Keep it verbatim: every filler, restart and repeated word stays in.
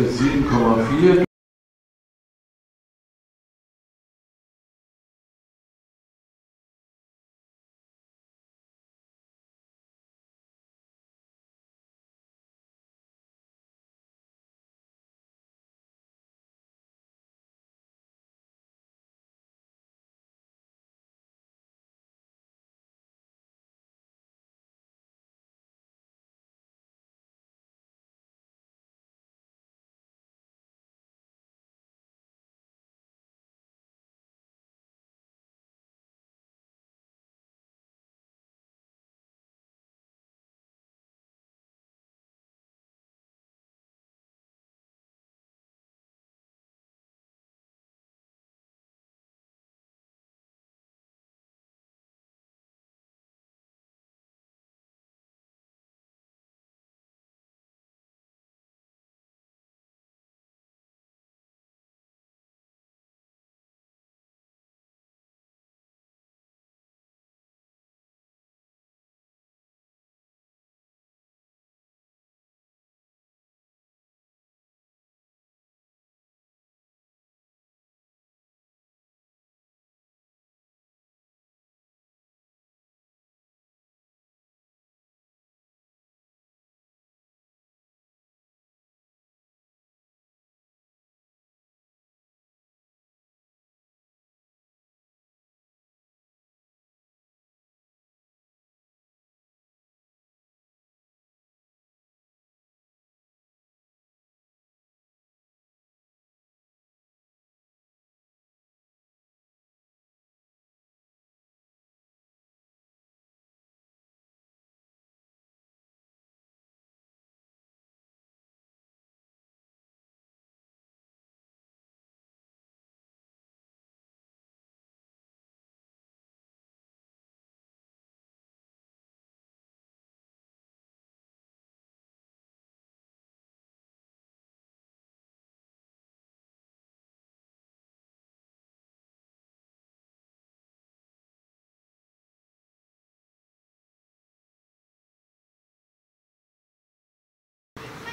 sieben Komma vier.